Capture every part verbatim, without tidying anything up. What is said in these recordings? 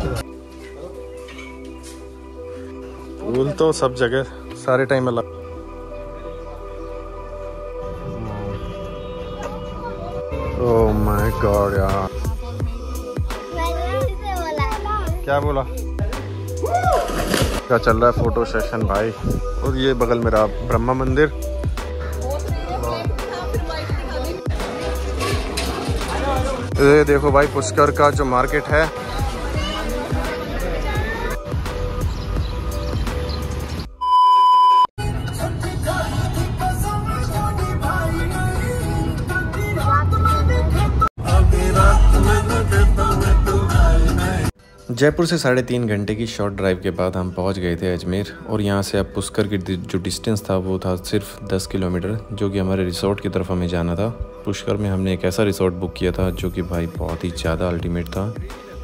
फूल तो सब जगह सारे टाइम अलग। ओह माय गॉड यार, क्या बोला क्या चल रहा है फोटो सेशन भाई। और ये बगल मेरा ब्रह्मा मंदिर, ये देखो भाई पुष्कर का जो मार्केट है। जयपुर से साढ़े तीन घंटे की शॉर्ट ड्राइव के बाद हम पहुंच गए थे अजमेर, और यहाँ से अब पुष्कर की जो डिस्टेंस था वो था सिर्फ दस किलोमीटर, जो कि हमारे रिसोर्ट की तरफ हमें जाना था। पुष्कर में हमने एक ऐसा रिसोर्ट बुक किया था जो कि भाई बहुत ही ज़्यादा अल्टीमेट था।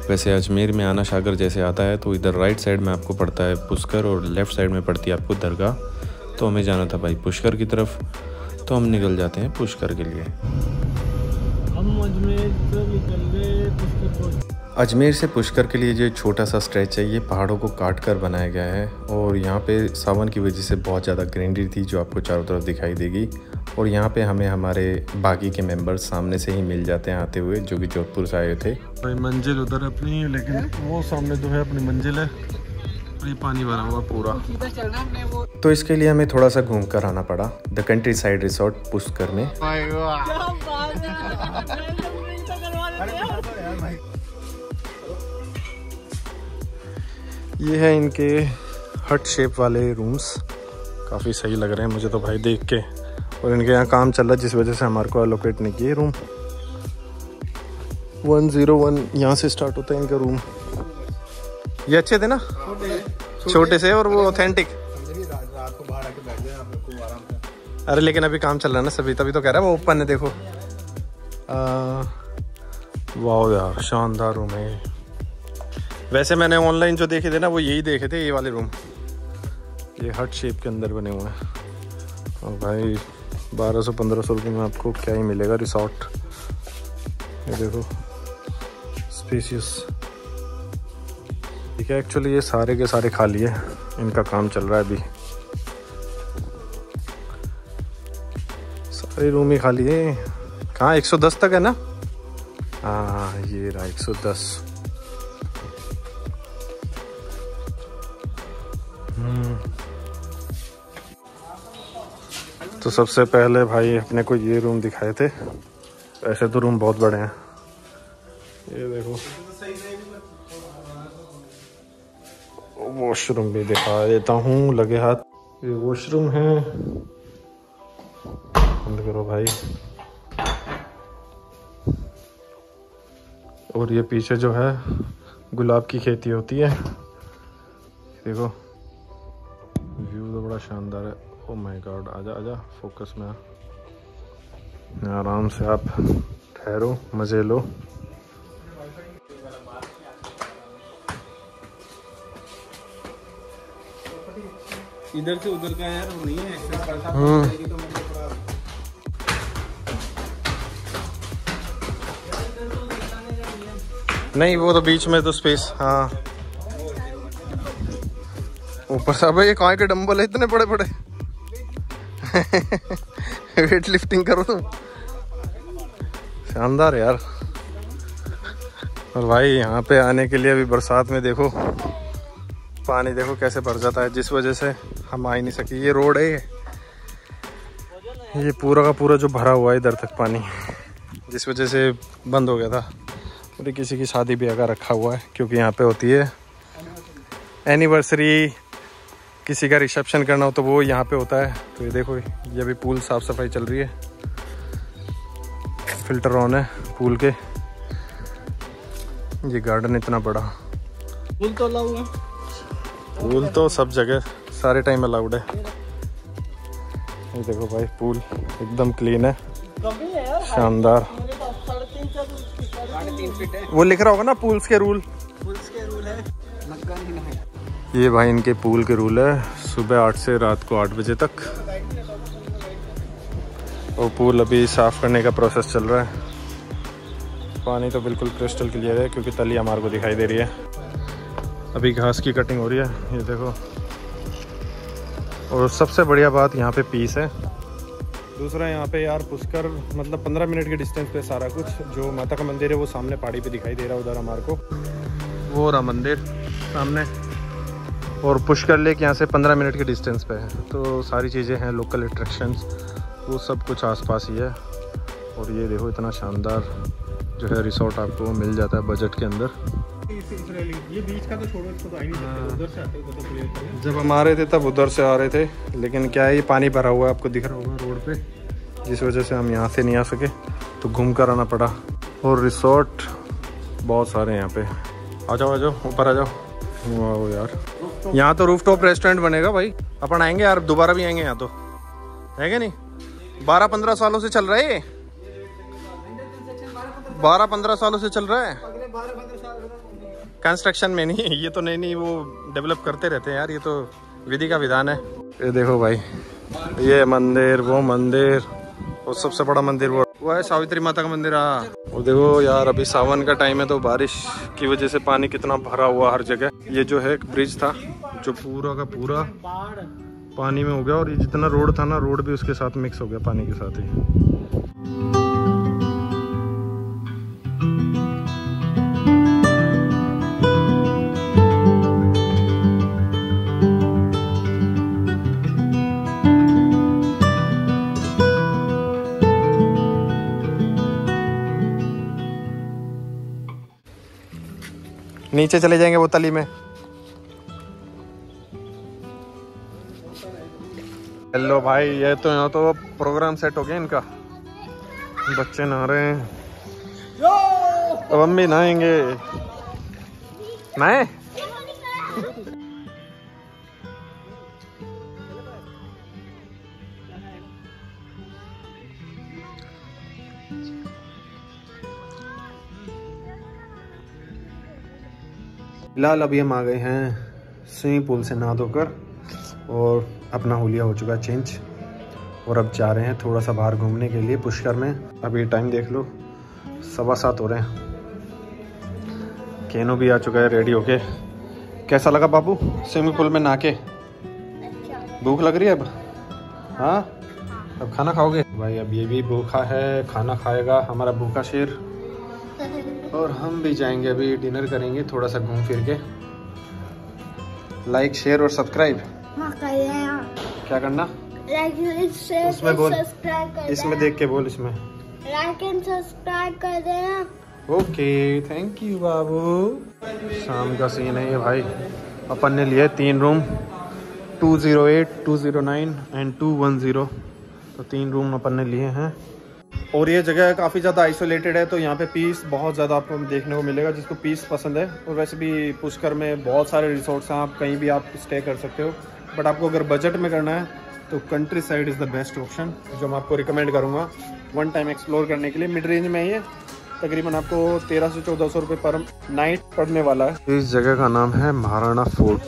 वैसे अजमेर में आना सागर जैसे आता है तो इधर राइट साइड में आपको पड़ता है पुष्कर और लेफ़्ट साइड में पड़ती है आपको दरगाह। तो हमें जाना था भाई पुष्कर की तरफ, तो हम निकल जाते हैं पुष्कर के लिए। हम अजमेर से निकल गए पुष्कर। अजमेर से पुष्कर के लिए जो छोटा सा स्ट्रेच है ये पहाड़ों को काट कर बनाया गया है, और यहाँ पे सावन की वजह से बहुत ज़्यादा ग्रीनरी थी जो आपको चारों तरफ दिखाई देगी। और यहाँ पे हमें हमारे बाकी के मेंबर्स सामने से ही मिल जाते हैं आते हुए, जो कि जोधपुर से आए थे। भाई मंजिल उधर अपनी है, लेकिन वो सामने जो है अपनी मंजिल है, ये पानी भरा हुआ पूरा। तो इसके लिए हमें थोड़ा सा घूम कर आना पड़ा the countryside resort Pushkar में। ये है इनके हट शेप वाले रूम्स, काफ़ी सही लग रहे हैं मुझे तो भाई देख के। और इनके यहाँ काम चल रहा है जिस वजह से हमारे को एलोकेट नहीं किए रूम। वन ज़ीरो वन यहाँ से स्टार्ट होता है इनका रूम। ये अच्छे थे ना, छोटे से और वो ऑथेंटिक। अरे लेकिन अभी काम चल रहा है ना सभी, तभी तो कह रहा है वो ओपन है। देखो वाह यार, शानदार रूम है। वैसे मैंने ऑनलाइन जो देखे थे ना वो यही देखे थे, ये वाले रूम, ये हट शेप के अंदर बने हुए हैं। और भाई बारह सौ पंद्रह सौ रुपये में आपको क्या ही मिलेगा रिसॉर्ट। ये देखो स्पेशियस, ठीक है। एक्चुअली ये सारे के सारे खाली है, इनका काम चल रहा है अभी, सारे रूम ही खाली है। कहाँ एक सौ दस तक है ना, हाँ ये रहा एक सौ दस। तो सबसे पहले भाई अपने को ये रूम दिखाए थे। ऐसे तो रूम बहुत बड़े हैं, ये देखो। वॉशरूम भी दिखा देता हूँ लगे हाथ, ये वॉशरूम है, बंद करो भाई। और ये पीछे जो है गुलाब की खेती होती है, देखो व्यू तो बड़ा शानदार है। ओह माय गॉड, आजा आजा फोकस में आ, आराम से आप ठहरो, मज़े लो। इधर से उधर का यार नहीं है एक्सेस करता तो नहीं, वो तो बीच में तो स्पेस। हाँ ऊपर साहब, ये कहाँ के डम्बल है इतने बड़े बड़े वेट लिफ्टिंग करो तुम, शानदार यार। और भाई यहाँ पे आने के लिए अभी बरसात में देखो पानी देखो कैसे भर जाता है, जिस वजह से हम आ ही नहीं सके। ये रोड है, ये पूरा का पूरा जो भरा हुआ है इधर तक पानी, जिस वजह से बंद हो गया था। और किसी की शादी ब्याह का रखा हुआ है, क्योंकि यहाँ पे होती है एनिवर्सरी, किसी का रिसेप्शन करना हो तो वो यहाँ पे होता है। तो ये देखो ये अभी पूल साफ़ सफाई चल रही है, फिल्टर ऑन है पूल के। ये गार्डन इतना बड़ा, पूल तो अलाउड है, पूल तो सब जगह सारे टाइम अलाउड है। ये देखो भाई पूल एकदम क्लीन है, शानदार। वो लिख रहा होगा ना पूल्स के रूल, पूल्स के रूल है। ये भाई इनके पूल के रूल है, सुबह आठ से रात को आठ बजे तक। और पूल अभी साफ़ करने का प्रोसेस चल रहा है। पानी तो बिल्कुल क्रिस्टल क्लियर है क्योंकि तली हमारे को दिखाई दे रही है। अभी घास की कटिंग हो रही है, ये देखो। और सबसे बढ़िया बात यहाँ पे पीस है। दूसरा यहाँ पे यार पुष्कर मतलब पंद्रह मिनट के डिस्टेंस पे सारा कुछ, जो माता का मंदिर है वो सामने पहाड़ी पे दिखाई दे रहा है, उधर हमारे को वो रहा मंदिर सामने, और पुष्कर लेक यहाँ से पंद्रह मिनट के डिस्टेंस पे है। तो सारी चीज़ें हैं, लोकल अट्रैक्शंस वो सब कुछ आसपास ही है। और ये देखो इतना शानदार जो है रिसोर्ट आपको मिल जाता है बजट के अंदर। ये बीच का तो छोड़ो, इसको तो आई नहीं सकते, उधर से आते हो। जब हम आ रहे थे तब उधर से आ रहे थे, लेकिन क्या है ये पानी भरा हुआ है, आपको दिख रहा होगा रोड पे, जिस वजह से हम यहाँ से नहीं आ सके तो घूम कर आना पड़ा। और रिसोर्ट बहुत सारे हैं यहाँ पे। आ जाओ आ जाओ ऊपर आ जाओ। वाह यार, यहाँ तो रूफटॉप रेस्टोरेंट बनेगा भाई। अपन आएंगे यार, दोबारा भी आएंगे यहाँ तो, है क्या नहीं? बारह पंद्रह सालों से चल रहा है ये, बारह पंद्रह सालों से चल रहा है। कंस्ट्रक्शन में नहीं, ये तो नहीं नहीं वो डेवलप करते रहते हैं यार, ये तो विधि का विधान है। ये देखो भाई, ये मंदिर वो मंदिर, और सबसे बड़ा मंदिर वो वो है सावित्री माता का मंदिर। हाँ वो देखो यार, अभी सावन का टाइम है तो बारिश की वजह से पानी कितना भरा हुआ हर जगह। ये जो है एक ब्रिज था जो पूरा का पूरा पानी में हो गया, और ये जितना रोड था ना, रोड भी उसके साथ मिक्स हो गया पानी के साथ ही। नीचे चले जाएंगे वो तली में। हेलो भाई, ये तो यहाँ तो प्रोग्राम सेट हो गया इनका, बच्चे नहा रहे हैं, अब हम भी नहाएंगे। नहाए फिलहाल अभी हम आ गए हैं स्विमिंग पूल से नहा धोकर, और अपना हुलिया हो चुका चेंज, और अब जा रहे हैं थोड़ा सा बाहर घूमने के लिए पुष्कर में। अभी टाइम देख लो, सवा सात हो रहे हैं। केनो भी आ चुका है रेडी होके। कैसा लगा बाबू स्विमिंग पूल में नहा के? भूख लग रही है अब? हाँ, अब खाना खाओगे भाई? अब ये भी भूखा है, खाना खाएगा हमारा भूखा शेर। और हम भी जाएंगे, अभी डिनर करेंगे थोड़ा सा घूम फिर के। लाइक शेयर और सब्सक्राइब क्या करना? लाइक शेयर सब्सक्राइब कर, इसमें देख के बोल, इसमें लाइक एंड सब्सक्राइब कर देना। ओके, थैंक यू बाबू। शाम का सीन है ये भाई। अपन ने लिए तीन room, two zero eight, two zero nine and two one zero, तो तीन रूम अपन ने लिए हैं। और ये जगह काफ़ी ज़्यादा आइसोलेटेड है, तो यहाँ पे पीस बहुत ज़्यादा आपको देखने को मिलेगा, जिसको पीस पसंद है। और वैसे भी पुष्कर में बहुत सारे रिसोर्ट्स हैं, आप कहीं भी आप स्टे कर सकते हो, बट आपको अगर बजट में करना है तो countryside is the best option, जो मैं आपको रिकमेंड करूँगा वन टाइम एक्सप्लोर करने के लिए। मिड रेंज में ये तकरीबन आपको तेरह से चौदह सौ रुपये पर नाइट पड़ने वाला है। इस जगह का नाम है महाराणा फोर्ट,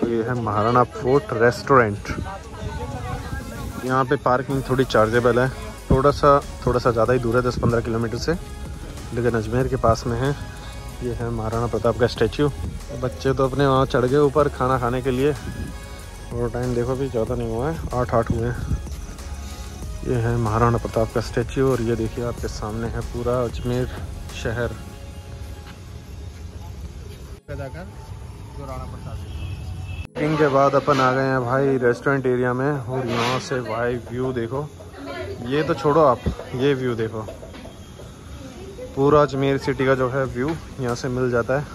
तो ये है महाराणा फोर्ट रेस्टोरेंट। यहाँ पर पार्किंग थोड़ी चार्जेबल है, थोड़ा सा थोड़ा सा ज़्यादा ही दूर है, दस पंद्रह किलोमीटर से, लेकिन अजमेर के पास में है। ये है महाराणा प्रताप का स्टैचू। बच्चे तो अपने वहाँ चढ़ गए ऊपर खाना खाने के लिए, और टाइम देखो भी ज़्यादा नहीं हुआ है, आठ आठ हुए हैं। ये है महाराणा प्रताप का स्टैचू, और ये देखिए आपके सामने है पूरा अजमेर शहर। इनके बाद अपन आ गए हैं भाई रेस्टोरेंट एरिया में, और यहाँ से भाई व्यू देखो, ये तो छोड़ो आप, ये व्यू देखो, पूरा अजमेर सिटी का जो है व्यू यहाँ से मिल जाता है।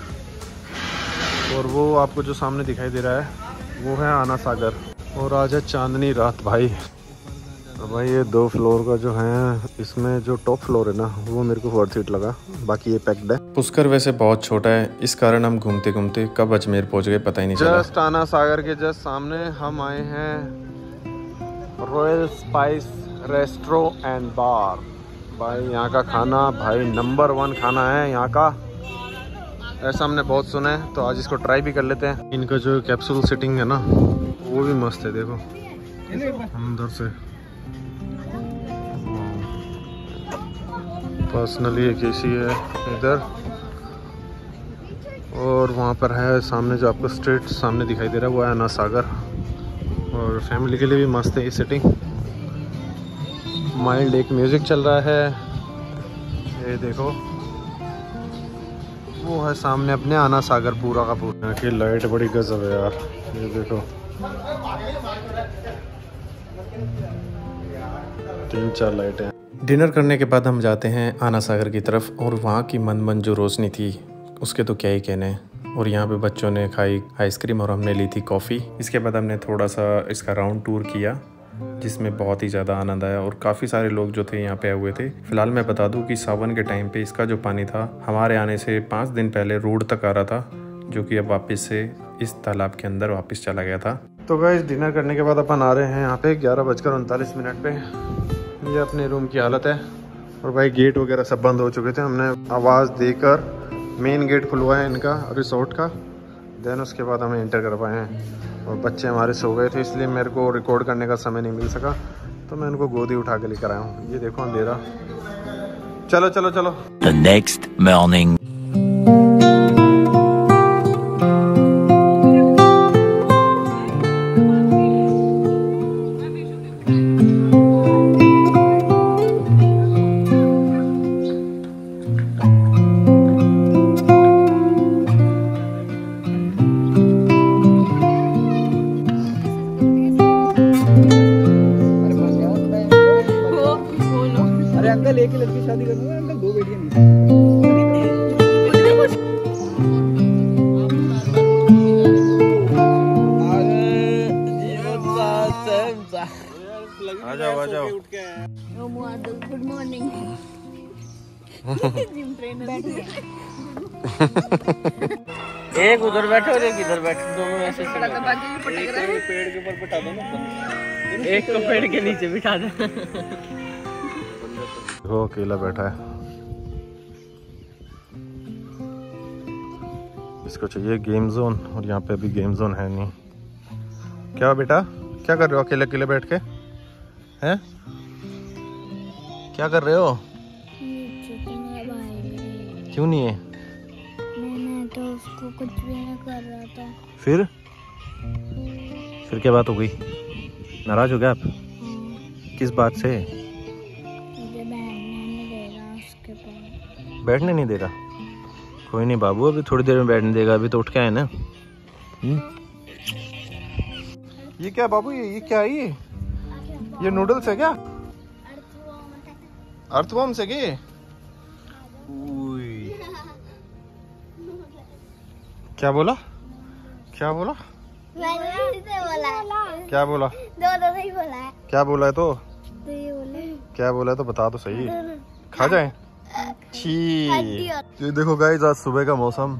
और वो आपको जो सामने दिखाई दे रहा है वो है आना सागर। और आज है चांदनी रात भाई। तो भाई ये दो फ्लोर का जो है, इसमें जो टॉप फ्लोर है ना वो मेरे को वर्थ इट लगा, बाकी ये पैक्ड है। पुष्कर वैसे बहुत छोटा है, इस कारण हम घूमते घूमते कब अजमेर पहुँच गए पता ही नहीं चला। जस्ट आना सागर के जस्ट सामने हम आए हैं royal spice restro and bar. भाई यहाँ का खाना भाई नंबर वन खाना है यहाँ का, ऐसा हमने बहुत सुना है, तो आज इसको ट्राई भी कर लेते हैं। इनका जो कैप्सूल सिटिंग है ना वो भी मस्त है, देखो अंदर से। पर्सनली एक एसी है इधर, और वहाँ पर है सामने जो आपको स्ट्रेट सामने दिखाई दे रहा है वो है अना सागर, और फैमिली के लिए भी मस्त है ये सेटिंग। माइल्ड एक म्यूज़िक चल रहा है, ये देखो वो है सामने अपने आना सागर पूरा का पूरा। यहाँ की लाइट बड़ी गजब है यार, ये देखो तीन चार लाइटें। डिनर करने के बाद हम जाते हैं आना सागर की तरफ, और वहाँ की मनमन जो रोशनी थी उसके तो क्या ही कहने। और यहाँ पे बच्चों ने खाई आइसक्रीम और हमने ली थी कॉफ़ी। इसके बाद हमने थोड़ा सा इसका राउंड टूर किया जिसमें बहुत ही ज़्यादा आनंद आया, और काफ़ी सारे लोग जो थे यहाँ पे आए हुए थे। फ़िलहाल मैं बता दूँ कि सावन के टाइम पे इसका जो पानी था हमारे आने से पाँच दिन पहले रोड तक आ रहा था, जो कि अब वापस से इस तालाब के अंदर वापस चला गया था। तो गाइस डिनर करने के बाद अपन आ रहे हैं यहाँ पे ग्यारह बजकर उनतालीस मिनट पर। ये अपने रूम की हालत है, और भाई गेट वगैरह सब बंद हो चुके थे। हमने आवाज़ देकर मेन गेट खुलवाया इनका रिसोर्ट का, देन उसके बाद हमें इंटर करवाए हैं। और बच्चे हमारे सो गए थे इसलिए मेरे को रिकॉर्ड करने का समय नहीं मिल सका, तो मैं इनको गोदी उठा के लेकर आया हूँ। ये देखो अंधेरा, चलो चलो चलो। The next morning. Good morning. एक उधर बैठो और एक इधर बैठो, दोनों ऐसे पेड़ के ऊपर बिठा दो ना, एक को पेड़ के नीचे बिठा दो। वो अकेला बैठा है, इसको चाहिए गेम जोन, और यहाँ पे अभी गेम जोन है नहीं। क्या बेटा क्या कर रहे हो अकेले अकेले बैठ के, हैं क्या कर रहे हो? नहीं, क्यों नहीं है? मैंने तो उसको कुछ भी नहीं कर रहा था। फिर फिर क्या बात हो गई? नाराज हो गया आप? किस बात से? मुझे बैठने नहीं दे रहा उसके पास। बैठने नहीं दे रहा? कोई नहीं बाबू, अभी थोड़ी देर में बैठने देगा, अभी तो उठ के आए ना। ये क्या बाबू, ये ये क्या है? ये ये नूडल्स है क्या? अर्थवॉर्म से गए? क्या बोला क्या बोला क्या बोला दो दो सही बोला है। क्या बोला है तो क्या बोला है तो बता तो सही, खा जाए। ये देखो गाइस आज सुबह का मौसम,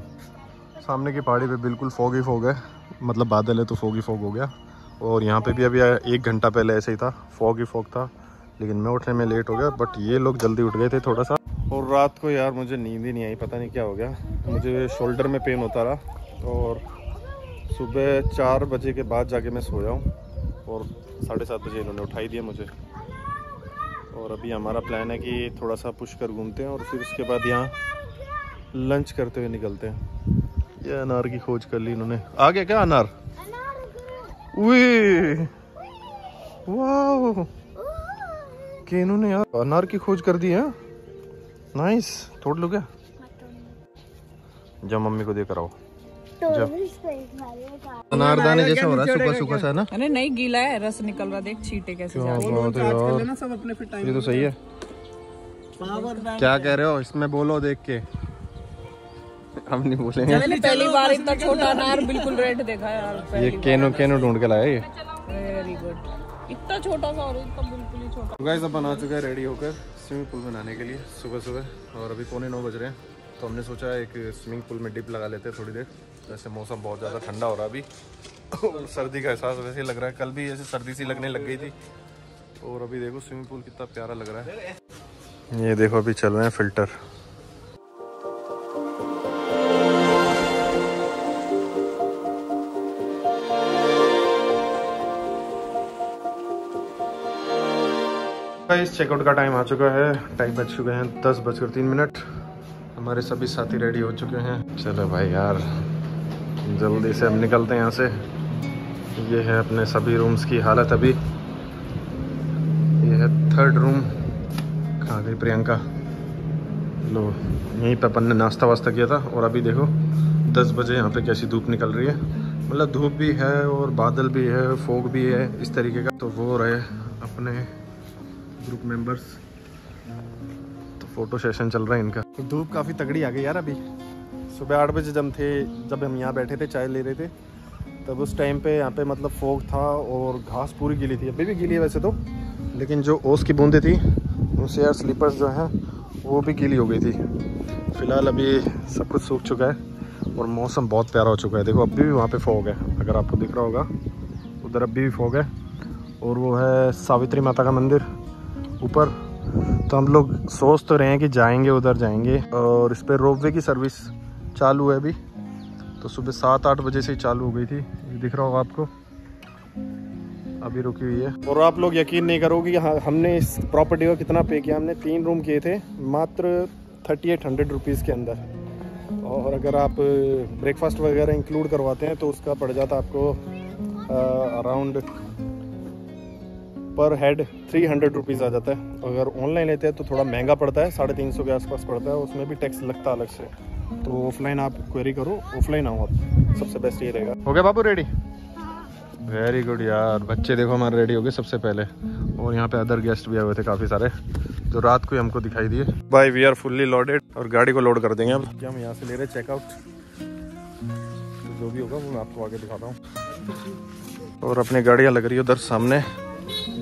सामने की पहाड़ी पे बिल्कुल फॉग ही फॉग है, मतलब बादल है तो फॉग ही फॉग हो गया। और यहाँ पे भी अभी एक घंटा पहले ऐसे ही था, फॉग ही फॉग था, लेकिन मैं उठने में लेट हो गया, बट ये लोग जल्दी उठ गए थे थोड़ा सा। और रात को यार मुझे नींद ही नहीं आई, पता नहीं क्या हो गया, मुझे शोल्डर में पेन होता रहा, और सुबह चार बजे के बाद जाके मैं सोया हूँ, और साढ़े सात बजे इन्होंने उठाई दिया मुझे। और अभी हमारा प्लान है कि थोड़ा सा पुष्कर घूमते हैं, और फिर उसके बाद यहाँ लंच करते हुए निकलते हैं। ये अनार की खोज कर ली इन्होंने, आ गया क्या अनार? वाह कि इन्होंने यार अनार की खोज कर दी है, नाइस। तोड़ लो क्या? जब मम्मी को देकर आओ, अनारदाने जैसा हो रहा है, सूखा सूखा सा ना। अरे नहीं गीला है, रस निकल रहा, देख छींटे कैसे जा रहे हैं। कर लेना सब अपने फिर टाइम। ये तो सही है, क्या कह रहे हो इसमें बोलो, देख के हम नहीं बोलेंगे। मैंने पहली बार इतना छोटा अनार बिल्कुल रेड देखा यार। ये केनो केनो ढूंढ के लाया, ये वेरी गुड, इतना छोटा सा, और इतना बिल्कुल ही छोटा। गाइस अब बना चुके हैं रेडी होकर स्विमिंग पूल में नहाने के लिए सुबह सुबह, और अभी पौने नौ बज रहे हैं, तो हमने सोचा एक स्विमिंग पूल में डिप लगा लेते हैं थोड़ी देर। वैसे मौसम बहुत ज़्यादा ठंडा हो रहा है अभी, और सर्दी का एहसास वैसे लग रहा है, कल भी ऐसे सर्दी सी लगने लग गई थी, और अभी देखो स्विमिंग पूल कितना प्यारा लग रहा है। ये देखो अभी चल रहे हैं फिल्टर। गाइस, चेकआउट का टाइम आ चुका है। टाइम बच चुके हैं दस बजकर तीन मिनट। हमारे सभी साथी रेडी हो चुके हैं। चलो भाई यार, जल्दी से हम निकलते हैं यहाँ से। ये है अपने सभी रूम्स की हालत अभी। ये है थर्ड रूम। कहाँ गई प्रियंका? लो, यहीं पर अपन ने नाश्ता वास्ता किया था। और अभी देखो दस बजे यहाँ पे कैसी धूप निकल रही है। मतलब धूप भी है और बादल भी है, फोग भी है, इस तरीके का। तो वो रहे अपने ग्रुप मेंबर्स, तो फोटो सेशन चल रहा है इनका। धूप काफ़ी तगड़ी आ गई यार। अभी सुबह आठ बजे जम थे जब हम यहाँ बैठे थे, चाय ले रहे थे, तब उस टाइम पे यहाँ पे मतलब फोग था और घास पूरी गीली थी। अभी भी गीली है वैसे तो, लेकिन जो ओस की बूंदें थी उनसे यार स्लीपर्स जो हैं वो भी गीली हो गई थी। फिलहाल अभी सब कुछ सूख चुका है और मौसम बहुत प्यारा हो चुका है। देखो अभी भी वहाँ पे फॉग है, अगर आपको दिख रहा होगा उधर अभी भी फॉग है। और वो है सावित्री माता का मंदिर ऊपर। तो हम लोग सोच तो रहे हैं कि जाएंगे उधर जाएंगे। और इस पर रोपवे की सर्विस चालू है अभी, तो सुबह सात आठ बजे से चालू हो गई थी। दिख रहा होगा आपको, अभी रुकी हुई है। और आप लोग यकीन नहीं करोगे हमने इस प्रॉपर्टी का कितना पे किया। हमने तीन रूम किए थे मात्र थर्टी एट हंड्रेड रुपीज़ के अंदर। और अगर आप ब्रेकफास्ट वगैरह इंक्लूड करवाते हैं तो उसका पड़ जाता आपको around per head three hundred rupees आ जाता है। अगर ऑनलाइन लेते हैं तो थोड़ा महंगा पड़ता है, साढ़े तीन सौ के आसपास पड़ता है। उसमें भी टैक्स लगता है अलग से। तो ऑफलाइन आप क्वेरी करो, ऑफलाइन आओ आप, सबसे बेस्ट ये रहेगा। हो गया बाबू रेडी? वेरी गुड यार। बच्चे देखो हमारे रेडी हो गए सबसे पहले। और यहाँ पे अदर गेस्ट भी आए हुए थे काफ़ी सारे, जो रात को ही हमको दिखाई दिए। भाई वी आर फुल्ली लोडेड और गाड़ी को लोड कर देंगे अब। क्या हम यहाँ से ले रहे हैं चेकआउट, तो जो भी होगा वो मैं आपको आगे दिखाता हूँ। और अपनी गाड़ियाँ लग रही है उधर सामने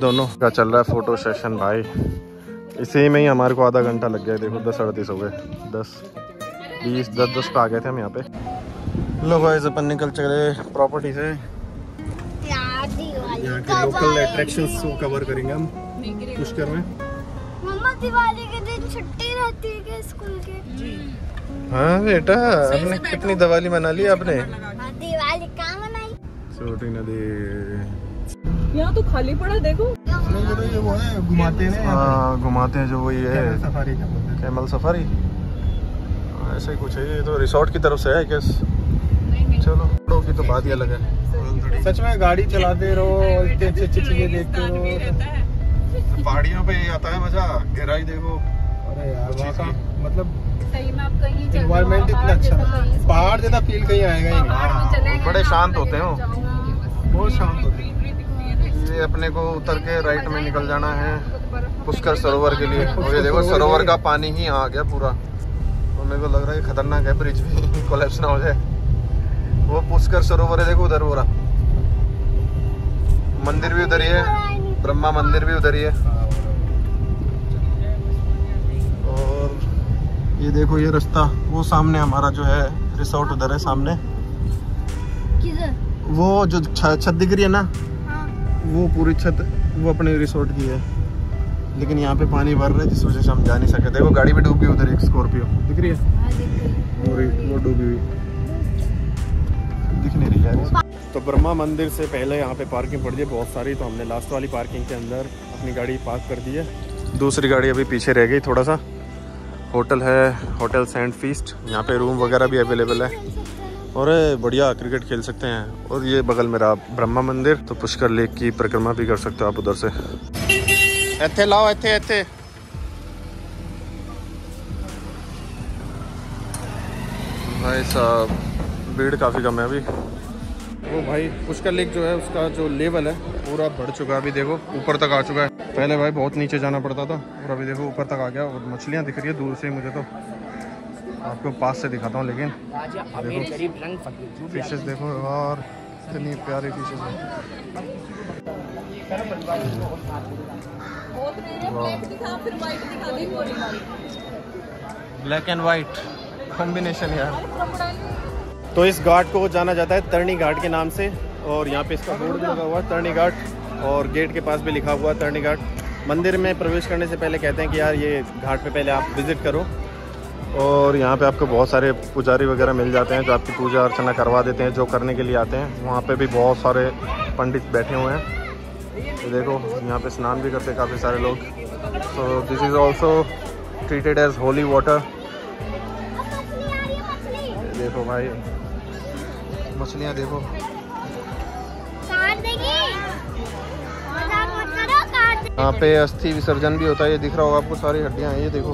दोनों का। चल रहा है फोटो सेशन भाई। इसी में ही हमारे को आधा घंटा लग गया। देखो दस साढ़े तीस हो गए, दस बीस दस दस पे आ गए थे हम यहाँ पे। लोग अपन निकल चले प्रॉपर्टी से। यहाँ के लोकल अट्रैक्शंस को कवर करेंगे हम पुष्कर में। मम्मा दिवाली के दिन छुट्टी रहती है क्या स्कूल के? जी हाँ बेटा, आपने कितनी दिवाली मना ली आपने? दिवाली कहाँ मनाई? छोटी नदी यहाँ तो खाली पड़ा देखो। ये वो है घुमाते हैं। हाँ घुमाते हैं, जो वही है कैमल सफारी, ऐसा ही कुछ है। ये तो रिसोर्ट की तरफ से है क्या? चलो की तो बात ही अलग है। सच में गाड़ी चलाते रहो, इतने अच्छे अच्छे चीजें देखते रहो। पहाड़ियों पे आता है मजा, गहराई देखो। अरे यार वहाँ का मतलब सही में आप कहीं एनवायरनमेंट इतना अच्छा, पहाड़ जैसा फील कहीं आएगा ही नहीं। बड़े शांत होते हो, बहुत शांत होते हैं। ये अपने को उतर के राइट में निकल जाना है पुष्कर सरोवर के लिए। और ये देखो सरोवर का पानी ही आ गया पूरा। मेरे को लग रहा है खतरनाक है, ब्रिज भी कोलैप्स ना हो जाए। वो पुष्कर सरोवर है देखो उधर। पूरा मंदिर भी उधर ही है, ब्रह्मा मंदिर भी उधर ही है। और ये देखो ये रास्ता, वो सामने हमारा जो है रिसोर्ट उधर है सामने। किधर? वो जो छत दिख रही है ना, वो पूरी छत वो अपने रिसोर्ट की है। लेकिन यहाँ पे पानी भर रहा है जिस वजह से हम जा नहीं सके। देखो गाड़ी भी डूब गई उधर, एक स्कॉर्पियो दिख रही है वो डूबी हुई। तो ब्रह्मा मंदिर से पहले यहाँ पे पार्किंग पड़ रही है बहुत सारी, तो हमने लास्ट वाली पार्किंग के अंदर अपनी गाड़ी पार्क कर दी है। दूसरी गाड़ी अभी पीछे रह गई थोड़ा सा। होटल है होटल सेंट फीस्ट, यहाँ पे रूम वगैरह भी अवेलेबल है। और बढ़िया क्रिकेट खेल सकते हैं। और ये बगल में रहा ब्रह्मा मंदिर, तो पुष्कर लेक की परिक्रमा भी कर सकते हो आप उधर से। एथे लाओ, एथे एथे। भाई साहब भीड़ काफ़ी कम है अभी। वो भाई पुष्कर लेक जो है उसका जो लेवल है पूरा बढ़ चुका है अभी। देखो ऊपर तक आ चुका है, पहले भाई बहुत नीचे जाना पड़ता था और अभी देखो ऊपर तक आ गया। और मछलियाँ दिख रही है दूर से, मुझे तो आपको पास से दिखाता हूँ। लेकिन देखो फिशेस देखो और इतनी प्यारी फिशेस है। ब्लैक एंड वाइट कॉम्बिनेशन यार। तो इस घाट को जाना जाता है तरणी घाट के नाम से। और यहाँ पे इसका बोर्ड भी लगा हुआ है तरणी घाट, और गेट के पास भी लिखा हुआ है तरणी घाट। मंदिर में प्रवेश करने से पहले कहते हैं कि यार ये घाट पे पहले आप विज़िट करो। और यहाँ पे आपको बहुत सारे पुजारी वगैरह मिल जाते हैं जो आपकी पूजा अर्चना करवा देते हैं, जो करने के लिए आते हैं। वहाँ पर भी बहुत सारे पंडित बैठे हुए हैं। तो देखो यहाँ पर स्नान भी करते काफ़ी सारे लोग। So this is also treated as holy water. देखो भाई मछलियाँ देखो, यहाँ पे अस्थि विसर्जन भी होता है, ये दिख रहा होगा आपको, सारी हड्डियाँ हैं, ये देखो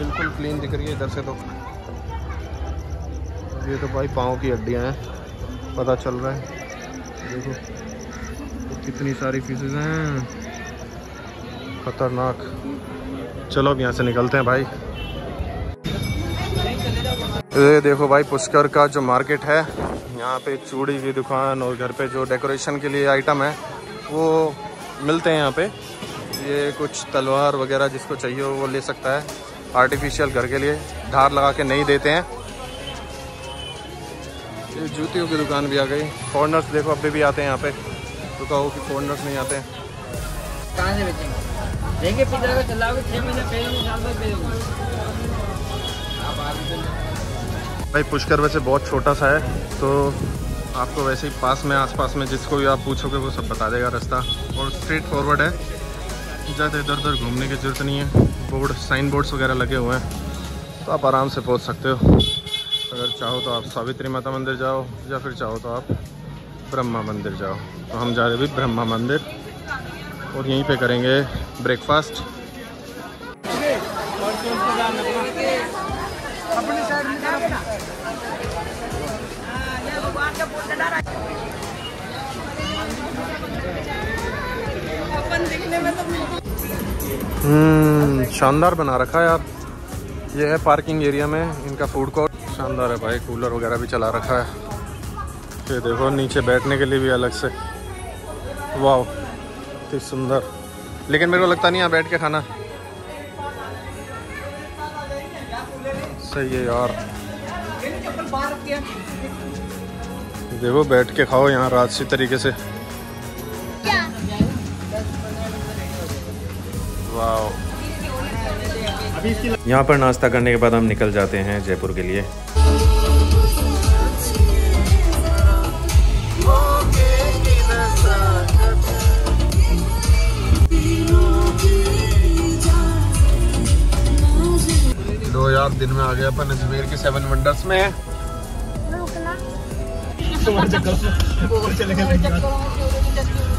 बिल्कुल क्लीन दिख रही है इधर से तो। ये तो भाई पाँव की हड्डियाँ हैं, पता चल रहा है, देखो तो कितनी सारी पीसेज हैं, खतरनाक। चलो अब यहाँ से निकलते हैं भाई। ये देखो भाई पुष्कर का जो मार्केट है, यहाँ पे चूड़ी की दुकान और घर पे जो डेकोरेशन के लिए आइटम है वो मिलते हैं यहाँ पे। ये कुछ तलवार वगैरह जिसको चाहिए वो ले सकता है, आर्टिफिशियल घर के लिए धार लगा के नहीं देते हैं। ये जूतियों की दुकान भी आ गई। फॉरनर्स देखो अभी भी आते हैं यहाँ पे, तो कहो कि फॉरनर्स नहीं आते हैं। कहाँ से बेचेंगे? भाई पुष्कर वैसे बहुत छोटा सा है, तो आपको वैसे ही पास में आसपास में जिसको भी आप पूछोगे वो सब बता देगा रास्ता, और स्ट्रेट फॉरवर्ड है, ज़्यादा इधर उधर घूमने की ज़रूरत नहीं है। बोर्ड साइन बोर्ड्स वगैरह लगे हुए हैं, तो आप आराम से पहुँच सकते हो। अगर चाहो तो आप सावित्री माता मंदिर जाओ, या फिर चाहो तो आप ब्रह्मा मंदिर जाओ। तो हम जा रहे भी ब्रह्मा मंदिर और यहीं पे करेंगे ब्रेकफास्ट। हम्म शानदार बना रखा है यार। ये है पार्किंग एरिया में इनका फूड कोर्ट, शानदार है भाई। कूलर वगैरह भी चला रखा है, ये देखो नीचे बैठने के लिए भी अलग से। वाह कितनी सुंदर, लेकिन मेरे को लगता नहीं यहाँ बैठ के खाना सही है यार। देखो बैठ के खाओ यहाँ राजसी तरीके से। वाह, यहाँ पर नाश्ता करने के बाद हम निकल जाते हैं जयपुर के लिए। दो यार दिन में आ गया अपन अजमेर के सेवन वंडर्स में। रुकना